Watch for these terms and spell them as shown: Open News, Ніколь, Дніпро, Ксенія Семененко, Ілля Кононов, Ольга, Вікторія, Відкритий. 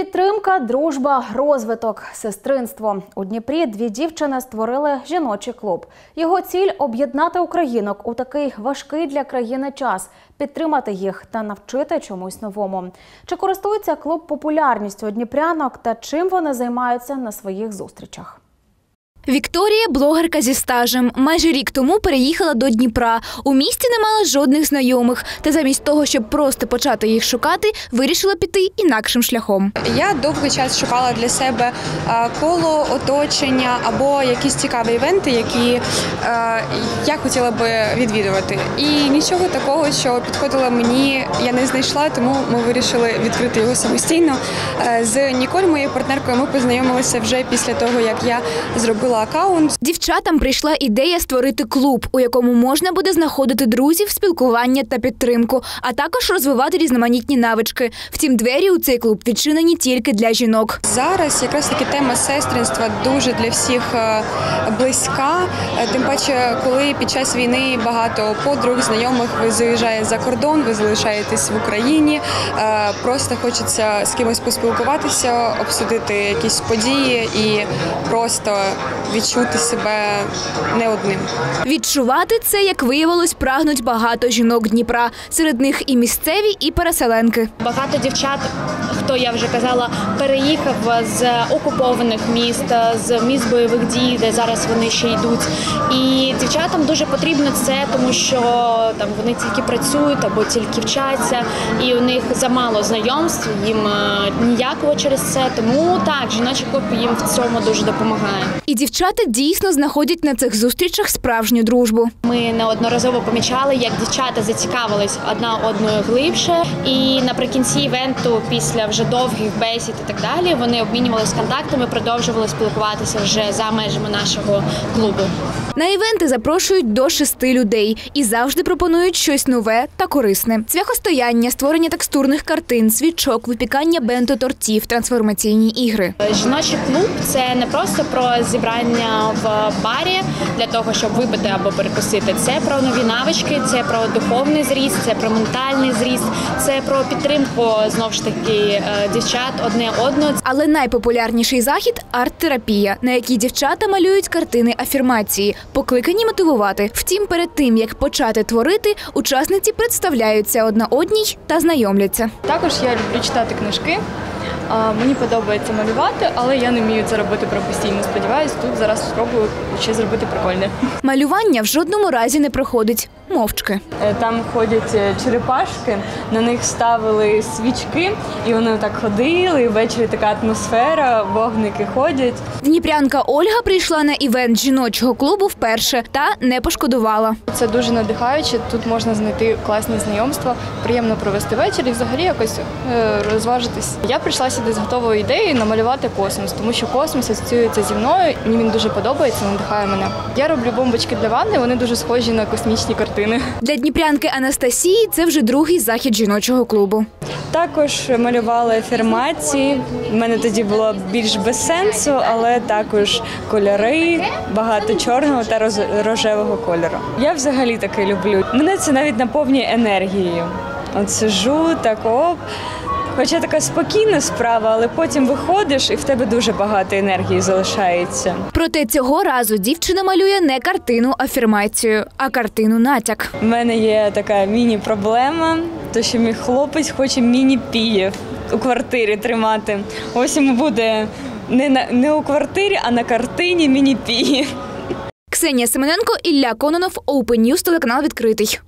Підтримка, дружба, розвиток, сестринство. У Дніпрі дві дівчини створили жіночий клуб. Його ціль – об'єднати українок у такий важкий для країни час, підтримати їх та навчити чомусь новому. Чи користується клуб популярністю дніпрянок та чим вони займаються на своїх зустрічах? Вікторія – блогерка зі стажем. Майже рік тому переїхала до Дніпра. У місті не мала жодних знайомих. Та замість того, щоб просто почати їх шукати, вирішила піти інакшим шляхом. Я довгий час шукала для себе коло, оточення або якісь цікаві івенти, які я хотіла би відвідувати. І нічого такого, що підходило мені, я не знайшла, тому ми вирішили відкрити його самостійно. З Ніколь, моєю партнеркою, ми познайомилися вже після того, як я зробила аккаунт. Дівчатам прийшла ідея створити клуб, у якому можна буде знаходити друзів, спілкування та підтримку, а також розвивати різноманітні навички. Втім, двері у цей клуб відчинені тільки для жінок. Зараз якраз таки тема сестринства дуже для всіх близька. Тим паче, коли під час війни багато подруг, знайомих виїжджає за кордон, ви залишаєтесь в Україні, просто хочеться з кимось поспілкуватися, обсудити якісь події і просто відчути себе не одним. Відчувати це, як виявилось, прагнуть багато жінок Дніпра. Серед них і місцеві, і переселенки. Багато дівчат, хто, я вже казала, переїхав з окупованих міст, з міст бойових дій, де зараз вони ще йдуть. І дівчатам дуже потрібно це, тому що там вони тільки працюють або тільки вчаться, і у них замало знайомств, їм ніякого через це. Тому так, жіночий клуб їм в цьому дуже допомагає. І дівчата дійсно знаходять на цих зустрічах справжню дружбу. Ми неодноразово помічали, як дівчата зацікавились одна одною глибше. І наприкінці івенту, після вже довгих бесід і так далі, вони обмінювалися контактами, продовжували спілкуватися вже за межами нашого клубу. На івенти запрошують до 6 людей і завжди пропонують щось нове та корисне. Цвяхостояння, створення текстурних картин, свічок, випікання бенто-тортів, трансформаційні ігри. Жіночий клуб – це не просто про зібрання в барі для того, щоб випити або перекусити. Це про нові навички, це про духовний зріст, це про ментальний зріст, це про підтримку, знову ж таки, дівчат одне одного. Але найпопулярніший захід – арт-терапія, на якій дівчата малюють картини афірмації, покликані мотивувати. Втім, перед тим, як почати творити, учасниці представляються одна одній та знайомляться. Також я люблю читати книжки. Мені подобається малювати, але я не вмію це робити професійно. Сподіваюсь, тут зараз спробую щось зробити прикольне. Малювання в жодному разі не проходить мовчки. Там ходять черепашки, на них ставили свічки, і вони так ходили, і ввечері така атмосфера, вогники ходять. Дніпрянка Ольга прийшла на івент жіночого клубу вперше та не пошкодувала. Це дуже надихаюче, тут можна знайти класні знайомства, приємно провести вечір і взагалі якось розважитись. Я прийшла сюди з готовою ідеєю намалювати космос, тому що космос асоціюється зі мною, мені він дуже подобається, надихає мене. Я роблю бомбочки для ванни, вони дуже схожі на космічні картини. Для дніпрянки Анастасії це вже другий захід жіночого клубу. Також малювала афірмації, в мене тоді було більш без сенсу, але також кольори, багато чорного та рожевого кольору. Я взагалі таке люблю. Мене це навіть наповнює енергією. От сижу, так оп. Хоча така спокійна справа, але потім виходиш і в тебе дуже багато енергії залишається. Проте цього разу дівчина малює не картину-афірмацію, а картину-натяк. У мене є така міні-проблема, то що мій хлопець хоче міні-піїв у квартирі тримати. Ось йому буде не у квартирі, а на картині міні-піїв. Ксенія Семененко, Ілля Кононов, Open News, телеканал «Відкритий».